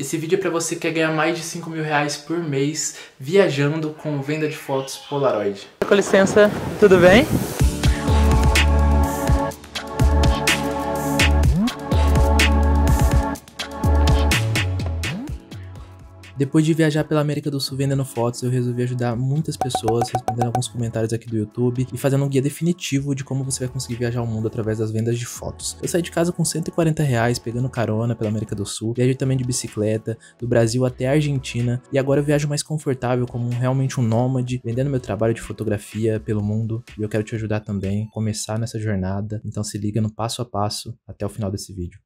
Esse vídeo é para você que quer ganhar mais de 5 mil reais por mês viajando com venda de fotos Polaroid. Com licença, tudo bem? Depois de viajar pela América do Sul vendendo fotos, eu resolvi ajudar muitas pessoas, respondendo alguns comentários aqui do YouTube e fazendo um guia definitivo de como você vai conseguir viajar o mundo através das vendas de fotos. Eu saí de casa com 140 reais, pegando carona pela América do Sul, viajei também de bicicleta, do Brasil até a Argentina, e agora eu viajo mais confortável como realmente um nômade, vendendo meu trabalho de fotografia pelo mundo, e eu quero te ajudar também a começar nessa jornada, então se liga no passo a passo até o final desse vídeo.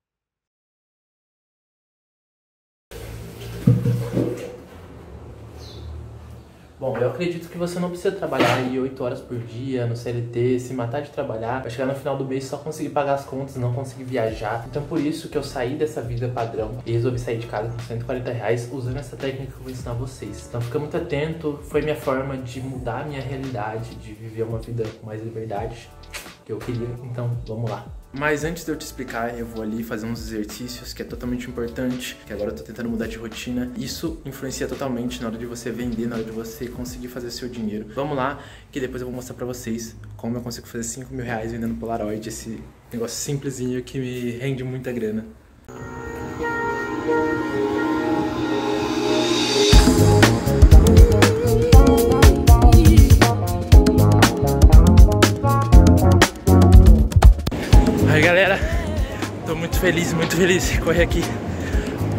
Bom, eu acredito que você não precisa trabalhar aí 8 horas por dia no CLT, se matar de trabalhar, pra chegar no final do mês só conseguir pagar as contas, não conseguir viajar. Então por isso que eu saí dessa vida padrão e resolvi sair de casa com 140 reais usando essa técnica que eu vou ensinar vocês. Então fica muito atento, foi minha forma de mudar a minha realidade, de viver uma vida com mais liberdade que eu queria, então vamos lá. Mas antes de eu te explicar, eu vou ali fazer uns exercícios que é totalmente importante, que agora eu tô tentando mudar de rotina. Isso influencia totalmente na hora de você vender, na hora de você conseguir fazer seu dinheiro. Vamos lá, que depois eu vou mostrar pra vocês como eu consigo fazer 5 mil reais vendendo Polaroid, esse negócio simplesinho que me rende muita grana. Galera, tô muito feliz de correr aqui.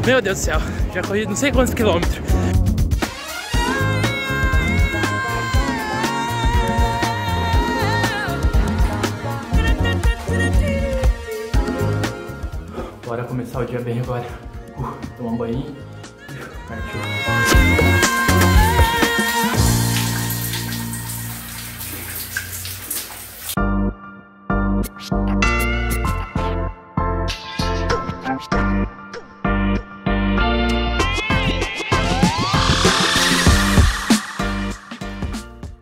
Meu Deus do céu, já corri não sei quantos quilômetros. Bora começar o dia bem agora. Tomar um banho. Partiu.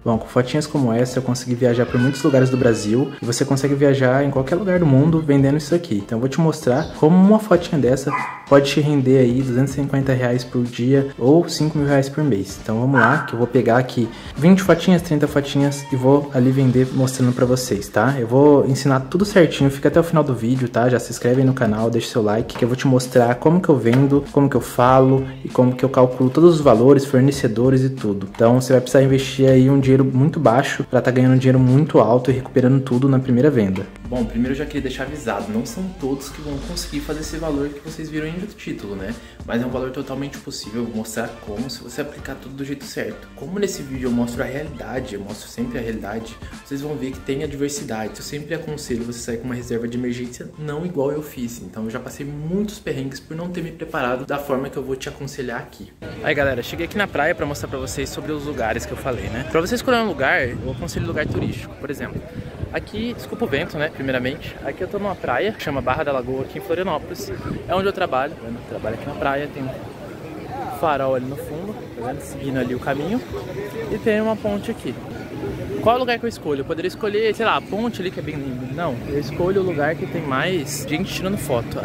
Bom, com fotinhas como essa eu consegui viajar por muitos lugares do Brasil e você consegue viajar em qualquer lugar do mundo vendendo isso aqui. Então eu vou te mostrar como uma fotinha dessa pode te render aí 250 reais por dia ou 5 mil reais por mês. Então vamos lá, que eu vou pegar aqui 20 fotinhas, 30 fotinhas e vou ali vender mostrando pra vocês, tá? Eu vou ensinar tudo certinho, fica até o final do vídeo, tá? Já se inscreve aí no canal, deixa seu like que eu vou te mostrar como que eu vendo, como que eu falo e como que eu calculo todos os valores, fornecedores e tudo. Então você vai precisar investir aí um dinheiro muito baixo para estar ganhando dinheiro muito alto e recuperando tudo na primeira venda. Bom, primeiro eu já queria deixar avisado, não são todos que vão conseguir fazer esse valor que vocês viram aí no título, né? Mas é um valor totalmente possível, eu vou mostrar como se você aplicar tudo do jeito certo. Como nesse vídeo eu mostro a realidade, eu mostro sempre a realidade, vocês vão ver que tem a diversidade. Eu sempre aconselho você sair com uma reserva de emergência não igual eu fiz, então eu já passei muitos perrengues por não ter me preparado da forma que eu vou te aconselhar aqui. Aí galera, cheguei aqui na praia para mostrar para vocês sobre os lugares que eu falei, né? Pra vocês escolher um lugar, eu aconselho lugar turístico, por exemplo. Aqui, desculpa o vento, né, primeiramente, aqui eu tô numa praia, chama Barra da Lagoa, aqui em Florianópolis, é onde eu trabalho aqui na praia, tem um farol ali no fundo, seguindo ali o caminho, e tem uma ponte aqui. Qual lugar que eu escolho? Eu poderia escolher, sei lá, a ponte ali que é bem linda. Não, eu escolho o lugar que tem mais gente tirando foto.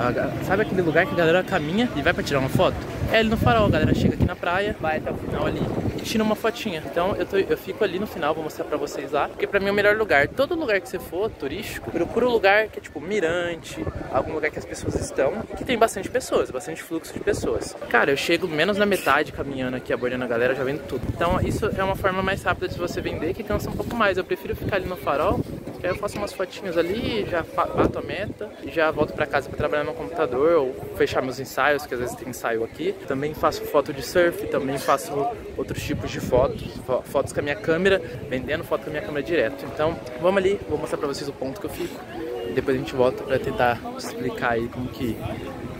Sabe aquele lugar que a galera caminha e vai pra tirar uma foto? É ali no farol, a galera chega aqui na praia, vai até o final ali e tira uma fotinha. Então eu fico ali no final, vou mostrar pra vocês lá, porque pra mim é o melhor lugar. Todo lugar que você for, turístico, procura um lugar que é tipo mirante, algum lugar que as pessoas estão e que tem bastante pessoas, bastante fluxo de pessoas. Cara, eu chego menos na metade caminhando aqui, abordando a galera, já vendo tudo. Então isso é uma forma mais rápida de você vender, que cansa um pouco mais. Eu prefiro ficar ali no farol, que aí eu faço umas fotinhas ali, já bato a meta e já volto pra casa pra trabalhar no computador ou fechar meus ensaios, que às vezes tem ensaio aqui. Também faço foto de surf, também faço outros tipos de fotos, fotos com a minha câmera, vendendo foto com a minha câmera direto. Então vamos ali, vou mostrar pra vocês o ponto que eu fico e depois a gente volta pra tentar explicar aí como que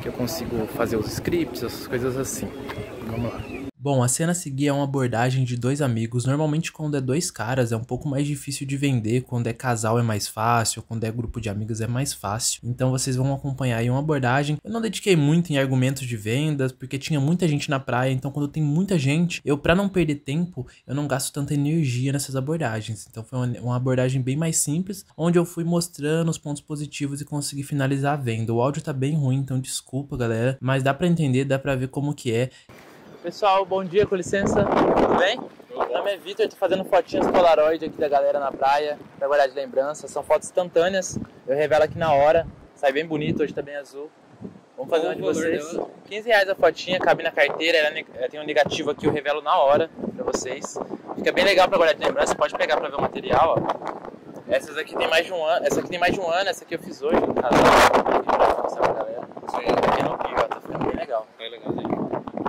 eu consigo fazer os scripts, essas coisas assim. Vamos lá. Bom, a cena a seguir é uma abordagem de dois amigos. Normalmente quando é dois caras é um pouco mais difícil de vender, quando é casal é mais fácil, quando é grupo de amigos é mais fácil. Então vocês vão acompanhar aí uma abordagem. Eu não dediquei muito em argumentos de vendas, porque tinha muita gente na praia, então quando tem muita gente, eu pra não perder tempo, eu não gasto tanta energia nessas abordagens. Então foi uma abordagem bem mais simples, onde eu fui mostrando os pontos positivos e consegui finalizar a venda. O áudio tá bem ruim, então desculpa galera, mas dá pra entender, dá pra ver como que é. Pessoal, bom dia, com licença, tudo bem? Meu nome é Vitor, estou fazendo fotinhas Polaroid aqui da galera na praia, para guardar de lembrança. São fotos instantâneas, eu revelo aqui na hora, sai bem bonito, hoje tá bem azul. Vamos fazer uma de vocês. R$15 a fotinha, cabe na carteira, ela tem um negativo aqui, eu revelo na hora para vocês. Fica bem legal para guardar de lembrança, pode pegar para ver o material, ó. Essas aqui tem mais de um ano, essa aqui tem mais de um ano, essa aqui eu fiz hoje no casal. Pra mostrar pra galera. Aqui no Rio, ó, tá ficando bem legal. É legalzinho.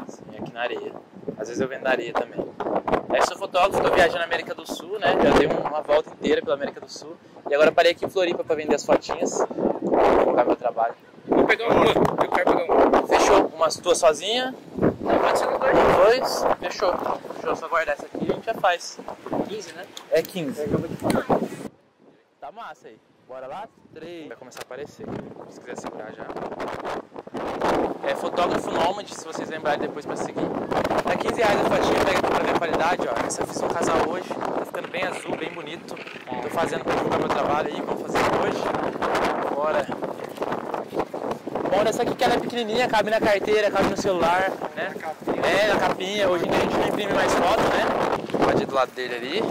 Sim, aqui na areia. Às vezes eu vendo na areia também. Eu sou fotógrafo, estou viajando na América do Sul, né? Já dei uma volta inteira pela América do Sul. E agora parei aqui em Floripa para vender as fotinhas. Vou colocar meu trabalho. Vou pegar uma, eu quero pegar uma. Fechou, umas duas sozinha. Pode ser dois. Fechou. Fechou, só guardar essa aqui e a gente já faz. 15, né? É 15. Tá massa aí. Bora lá? 3. Vai começar a aparecer. Se quiser segurar já. É fotógrafo Nomad, se vocês lembrarem depois pra seguir. Tá R$15 a fatia, pega pra ver a qualidade, ó. Essa eu fiz um casal hoje, tá ficando bem azul, bem bonito. Tô fazendo pra divulgar meu trabalho aí, vamos fazer hoje. Bora. Bom, essa aqui que ela é pequenininha, cabe na carteira, cabe no celular, né? Na capinha. É, na capinha. Hoje em dia a gente não imprime mais foto, né? Pode ir do lado dele ali.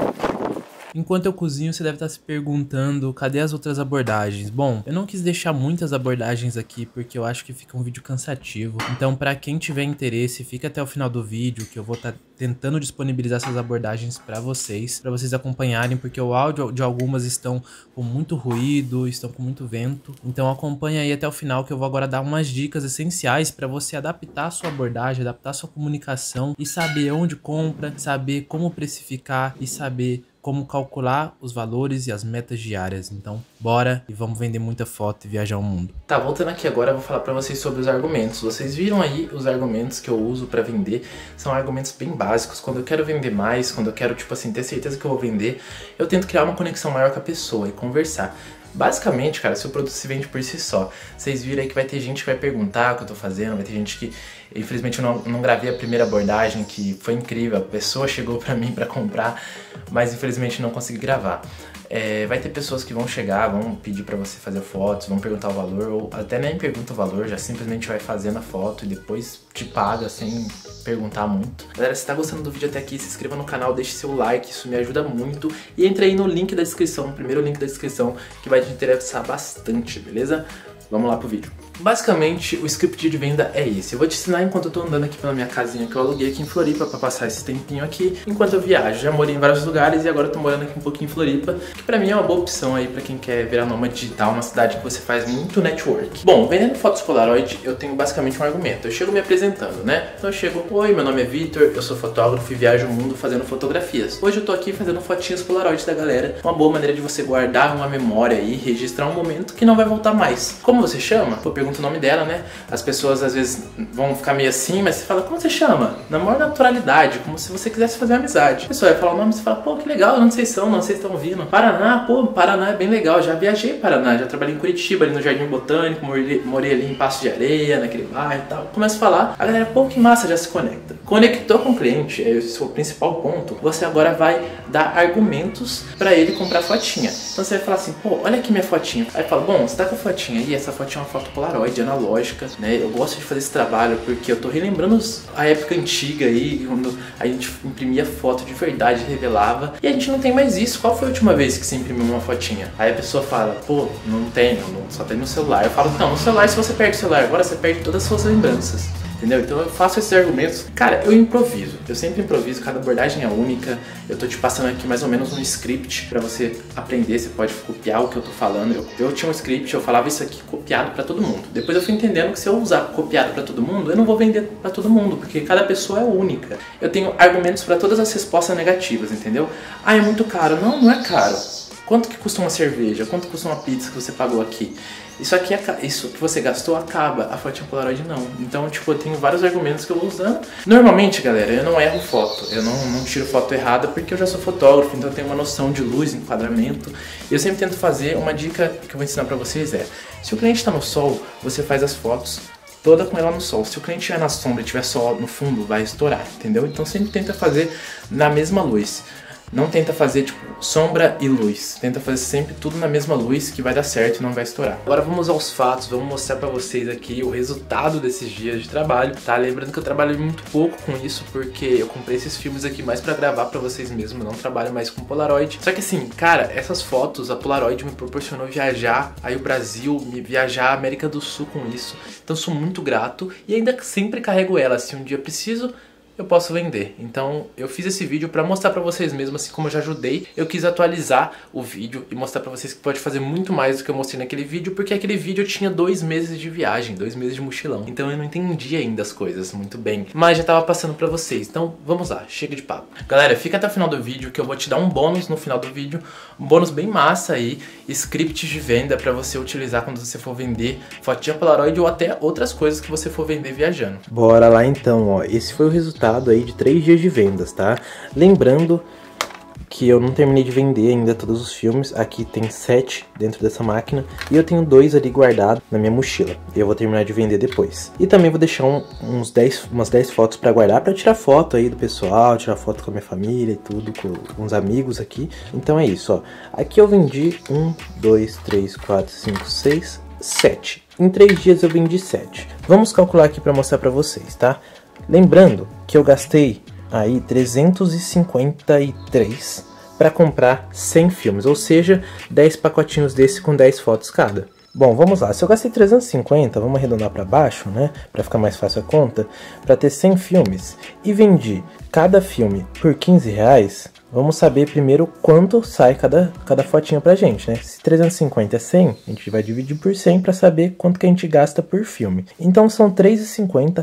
Enquanto eu cozinho, você deve estar se perguntando, cadê as outras abordagens? Bom, eu não quis deixar muitas abordagens aqui, porque eu acho que fica um vídeo cansativo. Então, pra quem tiver interesse, fica até o final do vídeo, que eu vou estar tentando disponibilizar essas abordagens pra vocês acompanharem, porque o áudio de algumas estão com muito ruído, estão com muito vento. Então, acompanha aí até o final, que eu vou agora dar umas dicas essenciais pra você adaptar a sua abordagem, adaptar a sua comunicação e saber onde compra, saber como precificar e saber como calcular os valores e as metas diárias. Então, bora e vamos vender muita foto e viajar o mundo. Tá, voltando aqui agora, eu vou falar pra vocês sobre os argumentos. Vocês viram aí os argumentos que eu uso pra vender. São argumentos bem básicos. Quando eu quero vender mais, quando eu quero, tipo assim, ter certeza que eu vou vender, eu tento criar uma conexão maior com a pessoa e conversar. Basicamente, cara, seu produto se vende por si só. Vocês viram aí que vai ter gente que vai perguntar o que eu tô fazendo, vai ter gente que... Infelizmente eu não gravei a primeira abordagem, que foi incrível, a pessoa chegou pra mim pra comprar, mas infelizmente não consegui gravar. É, vai ter pessoas que vão chegar, vão pedir pra você fazer fotos, vão perguntar o valor, ou até nem pergunta o valor, já simplesmente vai fazendo a foto e depois te paga sem perguntar muito. Galera, se tá gostando do vídeo até aqui, se inscreva no canal, deixe seu like, isso me ajuda muito. E entre aí no link da descrição, no primeiro link da descrição, que vai te interessar bastante, beleza? Vamos lá pro vídeo. Basicamente, o script de venda é esse. Eu vou te ensinar enquanto eu tô andando aqui pela minha casinha que eu aluguei aqui em Floripa pra passar esse tempinho aqui, enquanto eu viajo. Já morei em vários lugares e agora eu tô morando aqui um pouquinho em Floripa, que pra mim é uma boa opção aí pra quem quer virar nômade digital, uma cidade que você faz muito network. Bom, vendendo fotos Polaroid, eu tenho basicamente um argumento. Eu chego me apresentando, né? Então eu chego, oi, meu nome é Vitor, eu sou fotógrafo e viajo o mundo fazendo fotografias. Hoje eu tô aqui fazendo fotinhas Polaroid da galera. Uma boa maneira de você guardar uma memória e registrar um momento que não vai voltar mais. Como você chama? Eu pergunto o nome dela, né? As pessoas às vezes vão ficar meio assim, mas você fala, como você chama? Na maior naturalidade, como se você quisesse fazer uma amizade. A pessoa vai falar o nome e você fala, pô, que legal, onde vocês são, onde vocês estão vindo? Paraná, pô, Paraná é bem legal, já viajei em Paraná, já trabalhei em Curitiba, ali no Jardim Botânico, morei ali em Passo de Areia, naquele bairro e tal. Começa a falar, a galera, pô, que massa, já se conecta. Conectou com o cliente, esse é o principal ponto, você agora vai dar argumentos pra ele comprar fotinha. Então você vai falar assim, pô, olha aqui minha fotinha. Aí fala, bom, você tá com a fotinha aí, essa fotinha é uma foto Polaroid, analógica, né? Eu gosto de fazer esse trabalho porque eu tô relembrando a época antiga aí, quando a gente imprimia foto de verdade, revelava, e a gente não tem mais isso. Qual foi a última vez que você imprimiu uma fotinha? Aí a pessoa fala, pô, não tenho, só tem no celular. Eu falo, não, no celular, se você perde o celular, agora você perde todas as suas lembranças. Entendeu? Então eu faço esses argumentos. Cara, eu improviso. Eu sempre improviso, cada abordagem é única. Eu tô te passando aqui mais ou menos um script pra você aprender, você pode copiar o que eu tô falando. Eu tinha um script, eu falava isso aqui copiado pra todo mundo. Depois eu fui entendendo que se eu usar copiado pra todo mundo, eu não vou vender pra todo mundo, porque cada pessoa é única. Eu tenho argumentos pra todas as respostas negativas, entendeu? Ah, é muito caro. Não, não é caro. Quanto que custa uma cerveja? Quanto custa uma pizza que você pagou aqui? Isso aqui, isso que você gastou acaba, a fotinha Polaroid não. Então, tipo, eu tenho vários argumentos que eu vou usando. Normalmente, galera, eu não erro foto. Eu não tiro foto errada porque eu já sou fotógrafo, então eu tenho uma noção de luz, enquadramento. E eu sempre tento fazer, uma dica que eu vou ensinar pra vocês é, se o cliente tá no sol, você faz as fotos toda com ela no sol. Se o cliente estiver na sombra e tiver sol no fundo, vai estourar, entendeu? Então sempre tenta fazer na mesma luz. Não tenta fazer, tipo, sombra e luz. Tenta fazer sempre tudo na mesma luz que vai dar certo e não vai estourar. Agora vamos aos fatos, vamos mostrar pra vocês aqui o resultado desses dias de trabalho, tá? Lembrando que eu trabalho muito pouco com isso, porque eu comprei esses filmes aqui mais pra gravar pra vocês mesmo, não trabalho mais com Polaroid. Só que assim, cara, essas fotos, a Polaroid me proporcionou viajar, aí o Brasil, me viajar a América do Sul com isso. Então sou muito grato e ainda sempre carrego ela, se um dia preciso, eu posso vender. Então eu fiz esse vídeo pra mostrar pra vocês mesmo, assim como eu já ajudei. Eu quis atualizar o vídeo e mostrar pra vocês que pode fazer muito mais do que eu mostrei naquele vídeo, porque aquele vídeo eu tinha 2 meses de viagem, 2 meses de mochilão. Então eu não entendi ainda as coisas muito bem, mas já tava passando pra vocês. Então vamos lá, chega de papo. Galera, fica até o final do vídeo que eu vou te dar um bônus no final do vídeo, um bônus bem massa aí, script de venda pra você utilizar quando você for vender fotinha Polaroid ou até outras coisas que você for vender viajando. Bora lá então, ó. Esse foi o resultado aí de 3 dias de vendas, tá? Lembrando que eu não terminei de vender ainda todos os filmes. Aqui tem 7 dentro dessa máquina e eu tenho 2 ali guardado na minha mochila. Eu vou terminar de vender depois. E também vou deixar umas 10 fotos pra guardar, pra tirar foto aí do pessoal, tirar foto com a minha família e tudo, com uns amigos aqui. Então é isso, ó. Aqui eu vendi 1, 2, 3, 4, 5, 6, 7. Em 3 dias eu vendi 7. Vamos calcular aqui pra mostrar pra vocês, tá? Lembrando que eu gastei aí 353 para comprar 100 filmes, ou seja, 10 pacotinhos desse com 10 fotos cada. Bom, vamos lá, se eu gastei 350, vamos arredondar para baixo, né, para ficar mais fácil a conta, para ter 100 filmes e vendi cada filme por R$15, vamos saber primeiro quanto sai cada fotinha pra gente, né? Se 350 é 100, a gente vai dividir por 100 para saber quanto que a gente gasta por filme. Então são 3,50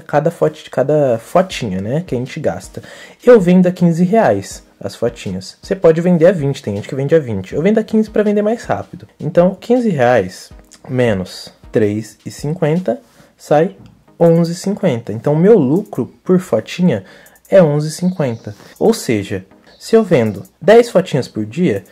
cada fotinha, né, que a gente gasta. Eu vendo a R$15. As fotinhas. Você pode vender a 20, tem gente que vende a 20. Eu vendo a 15 para vender mais rápido. Então, R$15 menos 3,50 sai 11,50. Então, meu lucro por fotinha é 11,50. Ou seja, se eu vendo 10 fotinhas por dia,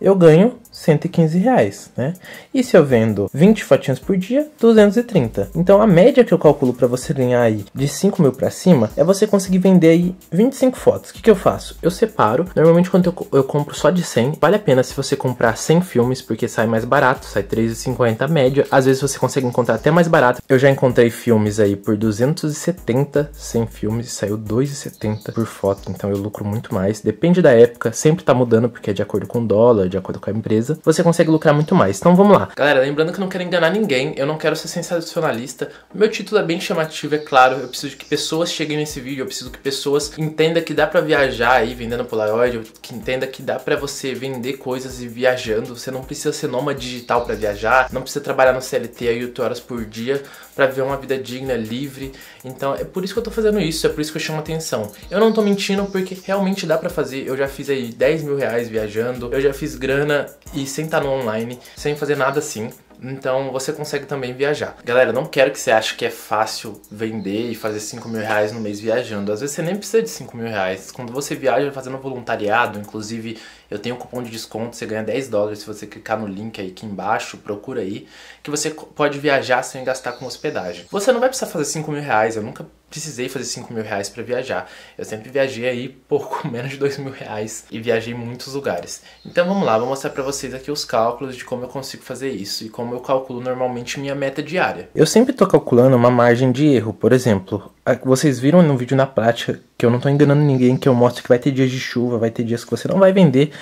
eu ganho R$115, né? E se eu vendo 20 fotinhas por dia, 230. Então a média que eu calculo para você ganhar aí de 5 mil para cima é você conseguir vender aí 25 fotos. O que eu faço? Eu separo. Normalmente quando eu compro só de 100, vale a pena se você comprar 100 filmes porque sai mais barato, sai 3,50 a média. Às vezes você consegue encontrar até mais barato. Eu já encontrei filmes aí por 270, 100 filmes, saiu 2,70 por foto. Então eu lucro muito mais. Depende da época, sempre tá mudando porque é de acordo com o dólar, de acordo com a empresa. Você consegue lucrar muito mais. Então vamos lá. Galera, lembrando que eu não quero enganar ninguém. Eu não quero ser sensacionalista. Meu título é bem chamativo, é claro. Eu preciso que pessoas cheguem nesse vídeo. Eu preciso que pessoas entendam que dá pra viajar aí vendendo Polaroid. Que entenda que dá pra você vender coisas e viajando. Você não precisa ser nômade digital pra viajar. Não precisa trabalhar no CLT aí 8 horas por dia pra viver uma vida digna, livre. Então é por isso que eu tô fazendo isso. É por isso que eu chamo atenção. Eu não tô mentindo porque realmente dá pra fazer. Eu já fiz aí 10 mil reais viajando. Eu já fiz grana e sem estar no online, sem fazer nada assim. Então você consegue também viajar. Galera, não quero que você ache que é fácil vender e fazer 5 mil reais no mês viajando. Às vezes você nem precisa de 5 mil reais. Quando você viaja fazendo voluntariado, inclusive eu tenho um cupom de desconto, você ganha $10 se você clicar no link aí aqui embaixo, procura aí, que você pode viajar sem gastar com hospedagem. Você não vai precisar fazer 5 mil reais, eu nunca precisei fazer 5 mil reais pra viajar. Eu sempre viajei aí pouco menos de 2 mil reais e viajei em muitos lugares. Então vamos lá, vou mostrar pra vocês aqui os cálculos de como eu consigo fazer isso e como eu calculo normalmente minha meta diária. Eu sempre tô calculando uma margem de erro, por exemplo, vocês viram no vídeo na prática que eu não tô enganando ninguém, que eu mostro que vai ter dias de chuva, vai ter dias que você não vai vender.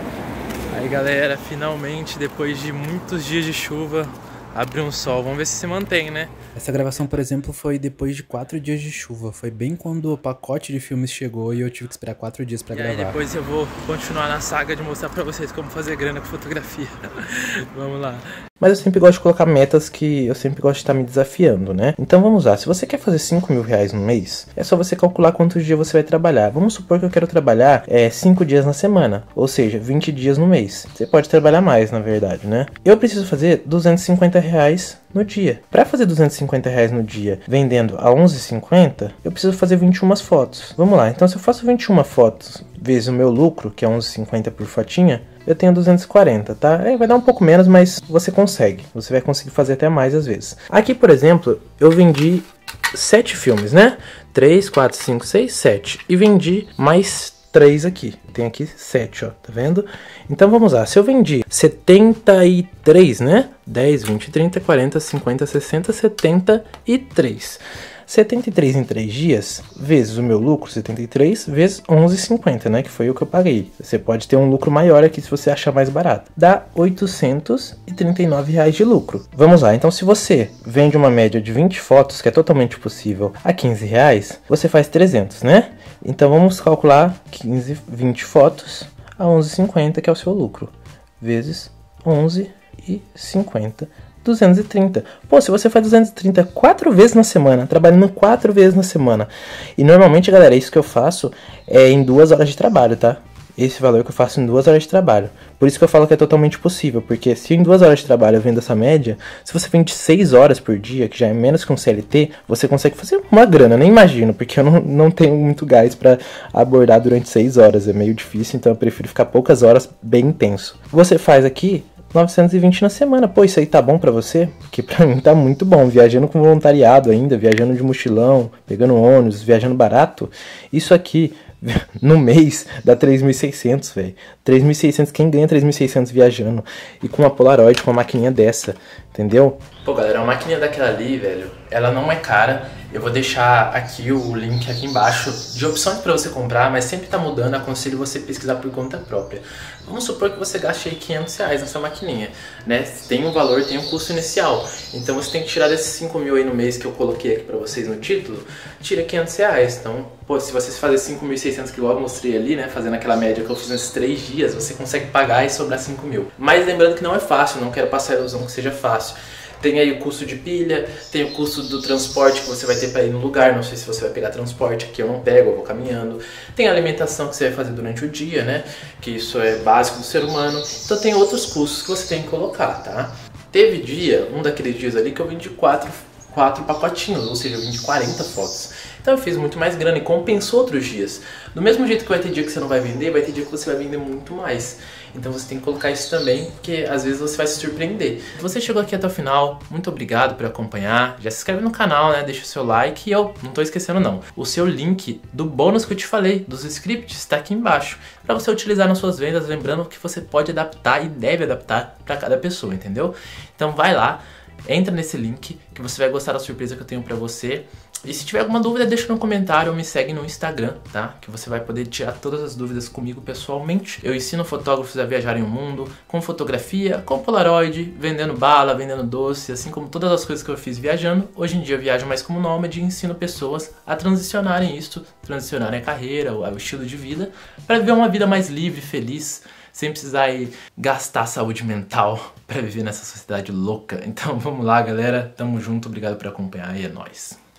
Aí galera, finalmente depois de muitos dias de chuva, abriu um sol, vamos ver se se mantém, né? Essa gravação, por exemplo, foi depois de 4 dias de chuva. Foi bem quando o pacote de filmes chegou e eu tive que esperar 4 dias pra gravar. E aí depois eu vou continuar na saga de mostrar pra vocês como fazer grana com fotografia. Vamos lá. Mas eu sempre gosto de colocar metas que eu sempre gosto de estar me desafiando, né? Então vamos lá, se você quer fazer 5 mil reais no mês, é só você calcular quantos dias você vai trabalhar. Vamos supor que eu quero trabalhar 5 dias na semana, ou seja, 20 dias no mês. Você pode trabalhar mais, na verdade, né? Eu preciso fazer 250 reais no dia. Para fazer 250 reais no dia, vendendo a 11,50, eu preciso fazer 21 fotos. Vamos lá, então se eu faço 21 fotos vezes o meu lucro, que é 11,50 por fotinha, eu tenho 240, tá? Vai dar um pouco menos, mas você consegue. Você vai conseguir fazer até mais às vezes. Aqui, por exemplo, eu vendi 7 filmes, né? 3, 4, 5, 6, 7. E vendi mais 3 aqui. Tem aqui 7, ó, tá vendo? Então vamos lá, se eu vendi 73, né? 10, 20, 30, 40, 50, 60, 73. 73 em 3 dias, vezes o meu lucro, 73, vezes 11,50, né? Que foi o que eu paguei. Você pode ter um lucro maior aqui se você achar mais barato. Dá R$839 de lucro. Vamos lá, então se você vende uma média de 20 fotos, que é totalmente possível, a R$15, você faz 300, né? Então vamos calcular 15, 20 fotos a 11,50, que é o seu lucro, vezes 11,50. 230. Pô, se você faz 230 4 vezes na semana, trabalhando 4 vezes na semana. E normalmente, galera, isso que eu faço é em 2 horas de trabalho, tá? Esse valor que eu faço em 2 horas de trabalho. Por isso que eu falo que é totalmente possível, porque se em 2 horas de trabalho eu vendo essa média, se você vende 6 horas por dia, que já é menos que um CLT, você consegue fazer uma grana, eu nem imagino, porque eu não tenho muito gás para abordar durante 6 horas, é meio difícil, então eu prefiro ficar poucas horas bem intenso. Você faz aqui 920 na semana. Pô, isso aí tá bom pra você? Porque pra mim tá muito bom. Viajando com voluntariado ainda, viajando de mochilão, pegando ônibus, viajando barato. Isso aqui, no mês, dá 3.600, velho. 3.600, quem ganha 3.600 viajando? E com uma Polaroid, com uma maquininha dessa, entendeu? Pô, galera, a maquininha daquela ali, velho, ela não é cara. Eu vou deixar aqui o link aqui embaixo de opções para você comprar, mas sempre tá mudando, aconselho você pesquisar por conta própria. Vamos supor que você gaste aí R$500 nessa maquininha, né? Tem um valor, tem um custo inicial. Então você tem que tirar desses 5 mil aí no mês que eu coloquei aqui para vocês no título, tira R$500. Então, pô, se você fazer 5.600 que logo mostrei ali, né? Fazendo aquela média que eu fiz nesses 3 dias, você consegue pagar e sobrar 5 mil. Mas lembrando que não é fácil, não quero passar a ilusão que seja fácil. Tem aí o custo de pilha, tem o custo do transporte que você vai ter para ir no lugar, não sei se você vai pegar transporte, aqui eu não pego, eu vou caminhando. Tem a alimentação que você vai fazer durante o dia, né, que isso é básico do ser humano. Então tem outros custos que você tem que colocar, tá? Teve dia, um daqueles dias ali, que eu vendi 4 pacotinhos, ou seja, eu vendi 40 fotos. Então eu fiz muito mais grana e compensou outros dias. Do mesmo jeito que vai ter dia que você não vai vender, vai ter dia que você vai vender muito mais. Então você tem que colocar isso também, porque às vezes você vai se surpreender. Se você chegou aqui até o final, muito obrigado por acompanhar. Já se inscreve no canal, né? Deixa o seu like. E eu não tô esquecendo não, o seu link do bônus que eu te falei, dos scripts, está aqui embaixo, para você utilizar nas suas vendas. Lembrando que você pode adaptar e deve adaptar para cada pessoa, entendeu? Então vai lá, entra nesse link que você vai gostar da surpresa que eu tenho pra você. E se tiver alguma dúvida, deixa no comentário ou me segue no Instagram, tá? Que você vai poder tirar todas as dúvidas comigo pessoalmente. Eu ensino fotógrafos a viajarem o mundo, com fotografia, com Polaroid, vendendo bala, vendendo doce, assim como todas as coisas que eu fiz viajando. Hoje em dia eu viajo mais como nômade e ensino pessoas a transicionarem isso, transicionarem a carreira, o estilo de vida, para viver uma vida mais livre, feliz, sem precisar aí gastar saúde mental para viver nessa sociedade louca. Então vamos lá, galera. Tamo junto. Obrigado por acompanhar e é nóis.